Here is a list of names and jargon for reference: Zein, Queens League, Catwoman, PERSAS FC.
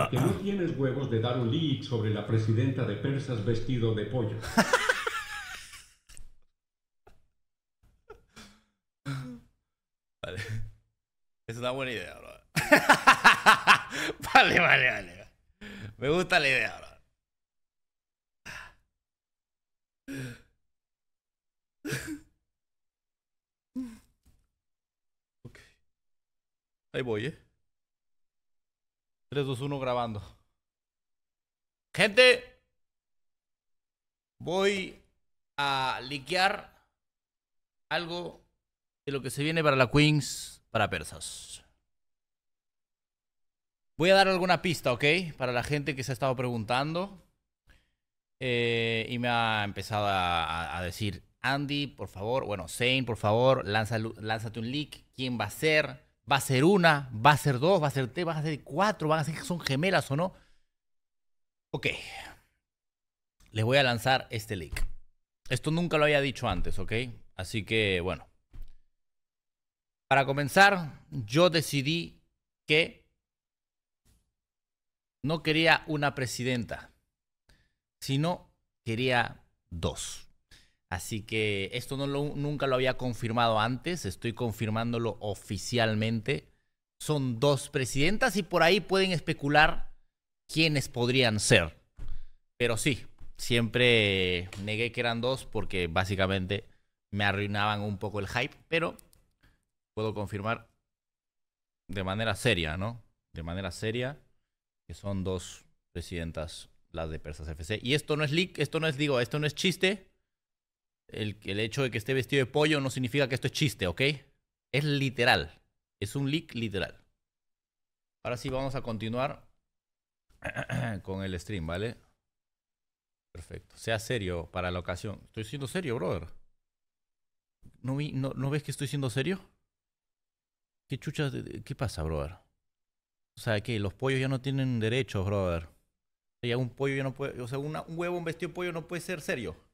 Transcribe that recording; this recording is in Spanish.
a que no tienes huevos de dar un leak sobre la presidenta de Persas vestido de pollo. Vale. Es una buena idea, bro. Vale, vale, vale. Me gusta la idea, bro. Ok. Ahí voy, 3, 2, 1 grabando. Gente, voy a liquear algo de lo que se viene para la Queens, para Persas. Voy a dar alguna pista, ¿ok? Para la gente que se ha estado preguntando y me ha empezado a decir: Andy, por favor, bueno, Zane, por favor, lánzate un leak. ¿Quién va a ser? ¿Va a ser una? ¿Va a ser dos? ¿Va a ser tres? ¿Va a ser cuatro? ¿Van a ser que son gemelas o no? Ok. Les voy a lanzar este leak. Esto nunca lo había dicho antes, ¿ok? Así que, bueno. Para comenzar, yo decidí que no quería una presidenta, sino quería dos. Así que esto nunca lo había confirmado antes, estoy confirmándolo oficialmente. Son dos presidentas y por ahí pueden especular quiénes podrían ser. Pero sí, siempre negué que eran dos porque básicamente me arruinaban un poco el hype, pero puedo confirmar de manera seria, ¿no? De manera seria que son dos presidentas las de Persas FC. Y esto no es leak, esto no es chiste. El hecho de que esté vestido de pollo no significa que esto es chiste, ¿ok? Es literal. Es un leak literal. Ahora sí vamos a continuar con el stream, ¿vale? Perfecto. Sea serio para la ocasión. Estoy siendo serio, brother. ¿No ves que estoy siendo serio? ¿Qué chuchas? ¿Qué pasa, brother? O sea, que los pollos ya no tienen derechos, brother. O sea, un pollo ya no puede... O sea, un huevo, un vestido de pollo no puede ser serio.